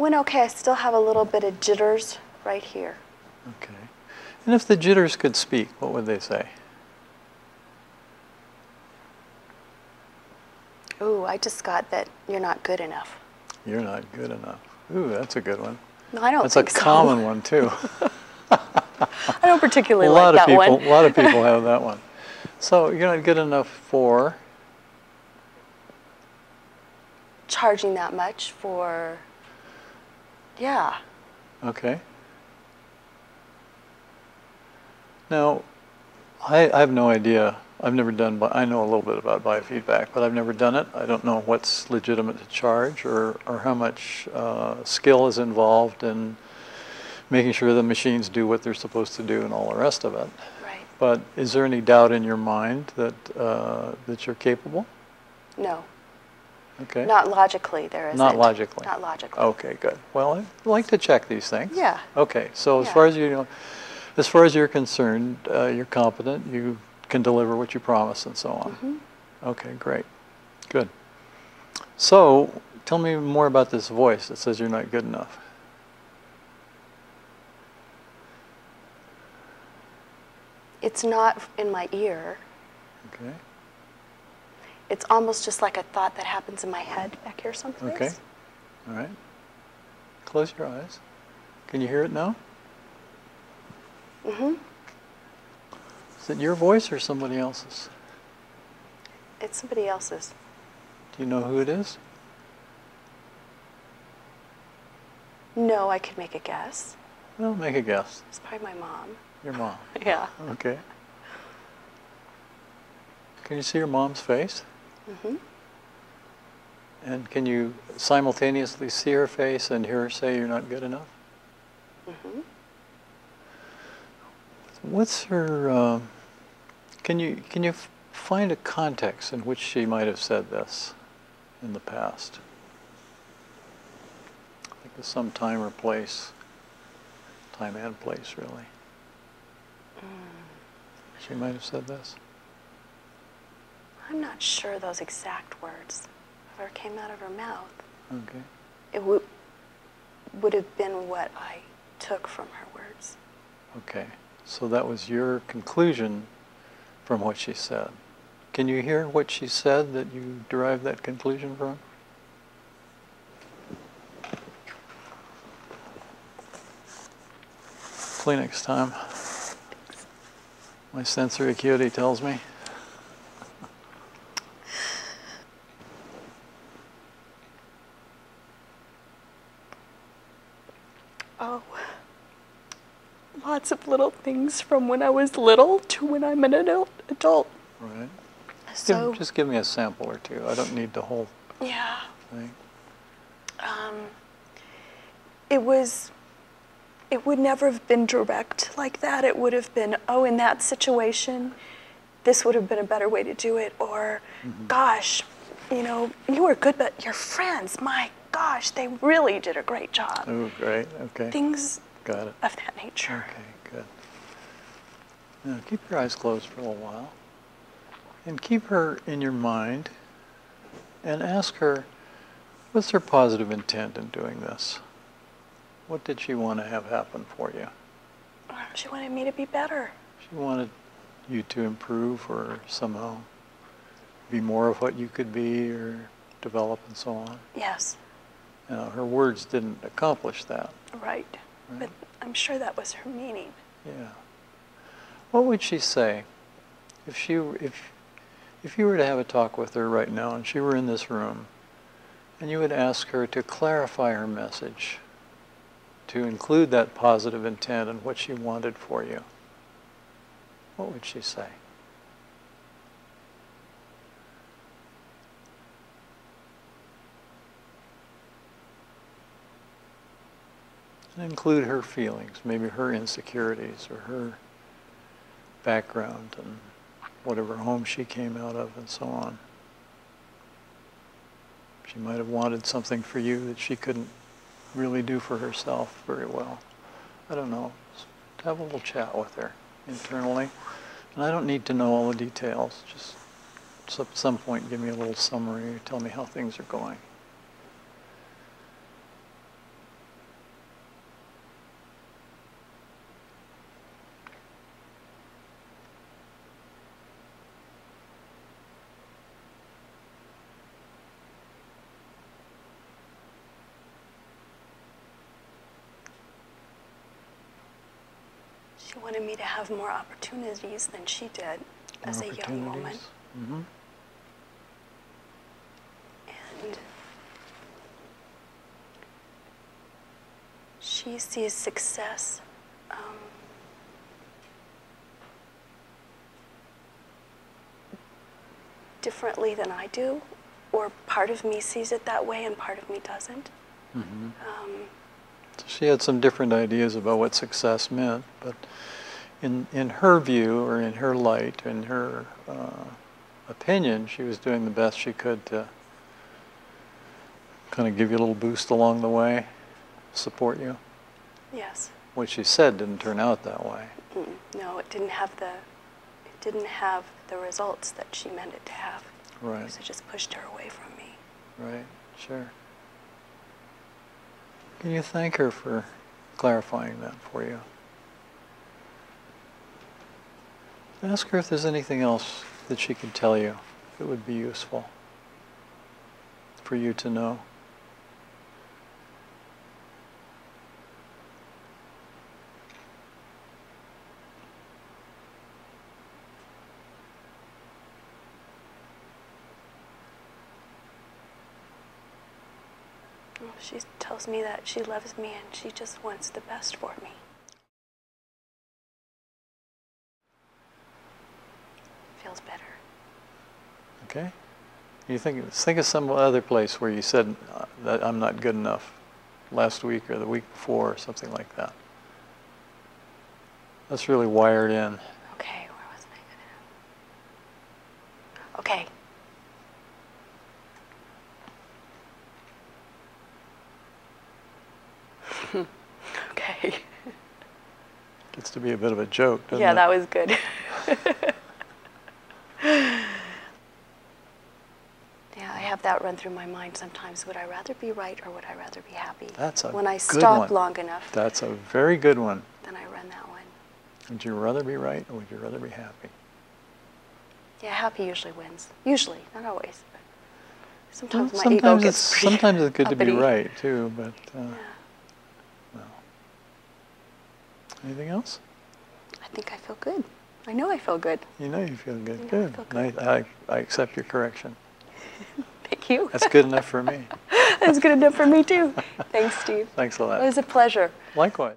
went okay. I still have a little bit of jitters right here. Okay. And if the jitters could speak, what would they say? Ooh, I just got that you're not good enough. You're not good enough. Ooh, that's a good one. No, I don't think so. That's a common one, too. I don't particularly like that one. A lot of people have that one. So you're not good enough for? Charging that much for, yeah. Okay. Now, I have no idea. I've never done, I know a little bit about biofeedback, but I've never done it. I don't know what's legitimate to charge or how much skill is involved in making sure the machines do what they're supposed to do and all the rest of it. Right. But is there any doubt in your mind that, that you're capable? No. Okay. Not logically, there isn't. Not logically. Not logically. Okay, good. Well, I like to check these things. Yeah. Okay, so as far as you know, as far as you're concerned, you're competent, you can deliver what you promise and so on. Mm-hmm. Okay, great. Good. So, tell me more about this voice that says you're not good enough. It's not in my ear. Okay. It's almost just like a thought that happens in my head back here someplace. Okay. All right. Close your eyes. Can you hear it now? Mm-hmm. Is it your voice or somebody else's? It's somebody else's. Do you know who it is? No, I could make a guess. Well, make a guess. It's probably my mom. Your mom? Yeah. Okay. Can you see your mom's face? Mm-hmm. And can you simultaneously see her face and hear her say you're not good enough? Mm-hmm. What's her, can you find a context in which she might have said this in the past? I think there's some time or place, time and place really. She might have said this. I'm not sure those exact words ever came out of her mouth. Okay. It would have been what I took from her words. Okay. So that was your conclusion from what she said. Can you hear what she said that you derived that conclusion from? Kleenex time. My sensory acuity tells me. Lots of little things from when I was little to when I'm an adult. Right. So, just give me a sample or two. I don't need the whole thing. It would never have been direct like that. It would have been, oh, in that situation, this would have been a better way to do it. Or, gosh, you know, you were good, but your friends, my gosh, they really did a great job. Oh, great. Okay. Things. Got it. Of that nature. Okay, good. Now keep your eyes closed for a little while and keep her in your mind and ask her, what's her positive intent in doing this? What did she want to have happen for you? She wanted me to be better. She wanted you to improve or somehow be more of what you could be or develop and so on? Yes. Now, her words didn't accomplish that. Right. But I'm sure that was her meaning. Yeah. What would she say if she if you were to have a talk with her right now and she were in this room and you would ask her to clarify her message, to include that positive intent and what she wanted for you? What would she say? Include her feelings, maybe her insecurities or her background and whatever home she came out of and so on. She might have wanted something for you that she couldn't really do for herself very well. I don't know. Just have a little chat with her internally. And I don't need to know all the details. Just at some point give me a little summary or tell me how things are going. She wanted me to have more opportunities than she did as a young woman. Mm-hmm. And she sees success differently than I do, or part of me sees it that way and part of me doesn't. Mm-hmm. She had some different ideas about what success meant, but in her view, or in her light, in her opinion, she was doing the best she could to kind of give you a little boost along the way, support you. Yes. What she said didn't turn out that way. No, it didn't have the results that she meant it to have. Right. Because it just pushed her away from me. Right, sure. Can you thank her for clarifying that for you? Ask her if there's anything else that she could tell you that would be useful for you to know. She tells me that she loves me and she just wants the best for me. Feels better. Okay. You think of some other place where you said that I'm not good enough last week or the week before or something like that. That's really wired in. Okay, where wasn't I good enough? Okay. Okay. Gets to be a bit of a joke, doesn't it? Yeah, that was good. Yeah, I have that run through my mind sometimes. Would I rather be right or would I rather be happy? That's a good one. When I stop long enough. That's a very good one. Then I run that one. Would you rather be right or would you rather be happy? Yeah, happy usually wins. Usually, not always. But sometimes my ego gets pretty uppity. Sometimes it's good to be right, too, but... yeah. Anything else? I think I feel good. I know I feel good. You know you feel good. Good. I feel good. I accept your correction. Thank you. That's good enough for me. That's good enough for me too. Thanks, Steve. Thanks a lot. It was a pleasure. Likewise.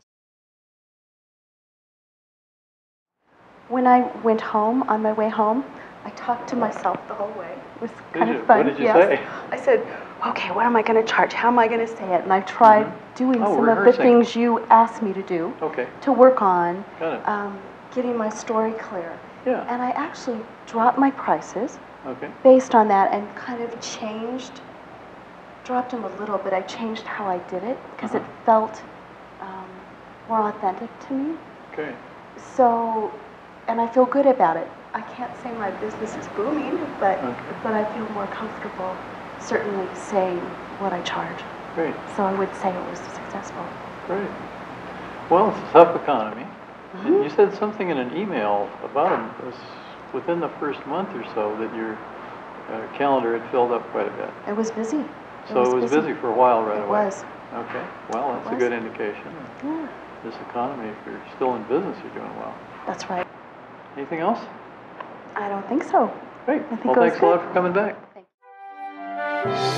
When I went home, on my way home, I talked to myself the whole way. It was kind of fun. What did you say? I said, okay, what am I going to charge? How am I going to say it? And I tried doing some of the things you asked me to do to work on getting my story clear. Yeah. And I actually dropped my prices based on that and kind of changed, dropped them a little bit. I changed how I did it because it felt more authentic to me. Okay. So, and I feel good about it. I can't say my business is booming, but I feel more comfortable certainly saying what I charge. Great. So I would say it was successful. Great. Well, it's a tough economy. Mm-hmm. You said something in an email about it was within the first month or so that your calendar had filled up quite a bit. It was busy. So it was busy for a while right away. It was. Okay. Well, that's a good indication. Yeah. This economy, if you're still in business, you're doing well. That's right. Anything else? I don't think so. Great. Well, thanks a lot for coming back. Thanks.